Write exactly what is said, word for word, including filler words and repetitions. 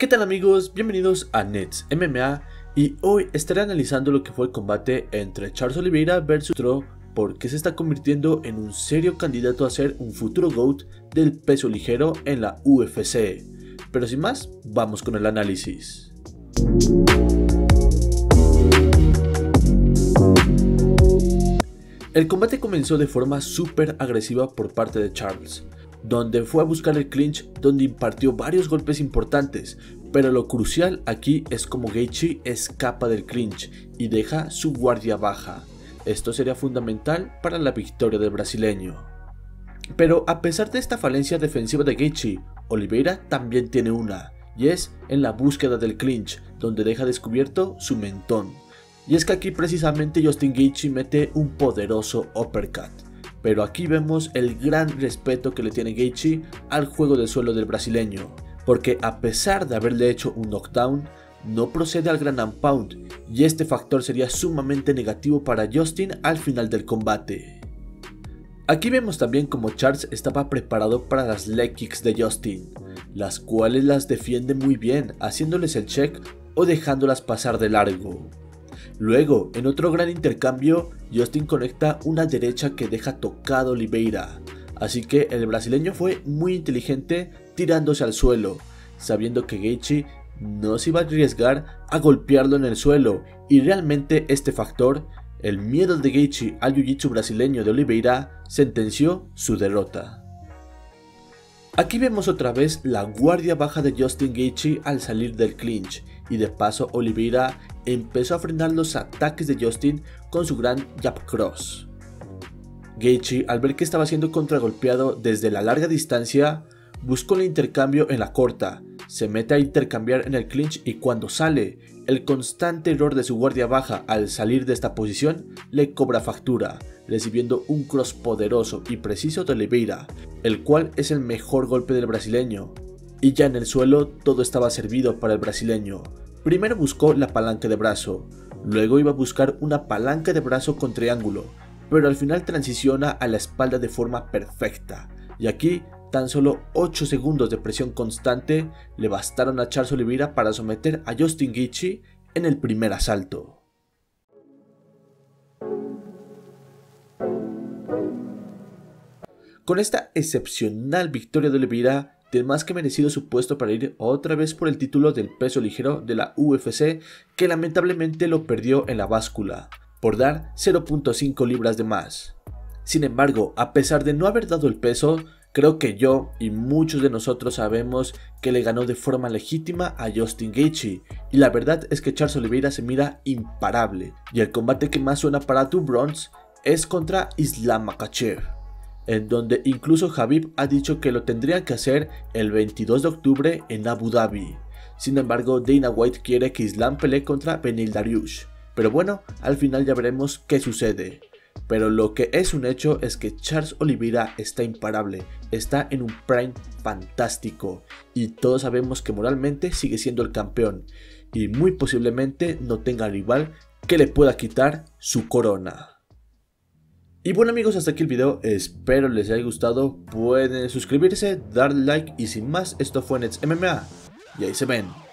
¿Qué tal amigos? Bienvenidos a Next M M A y hoy estaré analizando lo que fue el combate entre Charles Oliveira versus Tro, porque se está convirtiendo en un serio candidato a ser un futuro GOAT del peso ligero en la U F C. Pero sin más, vamos con el análisis. El combate comenzó de forma súper agresiva por parte de Charles, donde fue a buscar el clinch, donde impartió varios golpes importantes, pero lo crucial aquí es como Gaethje escapa del clinch y deja su guardia baja. Esto sería fundamental para la victoria del brasileño. Pero a pesar de esta falencia defensiva de Gaethje, Oliveira también tiene una, y es en la búsqueda del clinch, donde deja descubierto su mentón. Y es que aquí precisamente Justin Gaethje mete un poderoso uppercut. Pero aquí vemos el gran respeto que le tiene Gaethje al juego de suelo del brasileño, porque a pesar de haberle hecho un knockdown, no procede al gran and pound, y este factor sería sumamente negativo para Justin al final del combate. Aquí vemos también como Charles estaba preparado para las leg kicks de Justin, las cuales las defiende muy bien, haciéndoles el check o dejándolas pasar de largo. Luego, en otro gran intercambio, Justin conecta una derecha que deja tocado a Oliveira, así que el brasileño fue muy inteligente tirándose al suelo, sabiendo que Gaethje no se iba a arriesgar a golpearlo en el suelo, y realmente este factor, el miedo de Gaethje al jiu-jitsu brasileño de Oliveira, sentenció su derrota. Aquí vemos otra vez la guardia baja de Justin Gaethje al salir del clinch, y de paso Oliveira empezó a frenar los ataques de Justin con su gran jab cross. Gaethje, al ver que estaba siendo contragolpeado desde la larga distancia, buscó el intercambio en la corta, se mete a intercambiar en el clinch y cuando sale, el constante error de su guardia baja al salir de esta posición le cobra factura, recibiendo un cross poderoso y preciso de Oliveira, el cual es el mejor golpe del brasileño. Y ya en el suelo todo estaba servido para el brasileño. Primero buscó la palanca de brazo, luego iba a buscar una palanca de brazo con triángulo, pero al final transiciona a la espalda de forma perfecta, y aquí tan solo ocho segundos de presión constante le bastaron a Charles Oliveira para someter a Justin Gaethje en el primer asalto. Con esta excepcional victoria de Oliveira, tiene más que merecido su puesto para ir otra vez por el título del peso ligero de la U F C, que lamentablemente lo perdió en la báscula, por dar cero punto cinco libras de más. Sin embargo, a pesar de no haber dado el peso, creo que yo y muchos de nosotros sabemos que le ganó de forma legítima a Justin Gaethje, y la verdad es que Charles Oliveira se mira imparable, y el combate que más suena para Do Bronx es contra Islam Makhachev, en donde incluso Khabib ha dicho que lo tendrían que hacer el veintidós de octubre en Abu Dhabi. Sin embargo, Dana White quiere que Islam pelee contra Benil Dariush, pero bueno, al final ya veremos qué sucede. Pero lo que es un hecho es que Charles Oliveira está imparable, está en un prime fantástico, y todos sabemos que moralmente sigue siendo el campeón, y muy posiblemente no tenga rival que le pueda quitar su corona. Y bueno amigos, hasta aquí el video, espero les haya gustado, pueden suscribirse, darle like y sin más, esto fue Next M M A y ahí se ven.